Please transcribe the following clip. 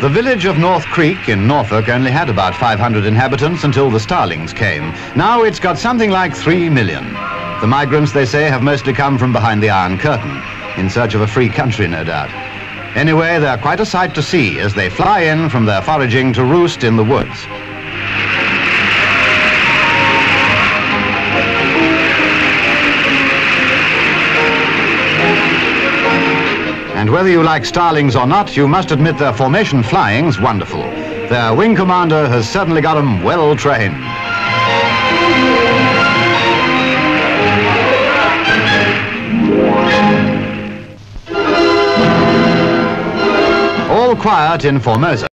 The village of North Creake in Norfolk only had about 500 inhabitants until the starlings came. Now it's got something like 3 million. The migrants, they say, have mostly come from behind the Iron Curtain, in search of a free country, no doubt. Anyway, they're quite a sight to see as they fly in from their foraging to roost in the woods. And whether you like starlings or not, you must admit their formation flying's wonderful. Their wing commander has certainly got them well trained. All quiet in Formosa.